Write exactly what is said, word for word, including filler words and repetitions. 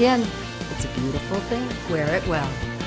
again, it's a beautiful thing. Wear it well.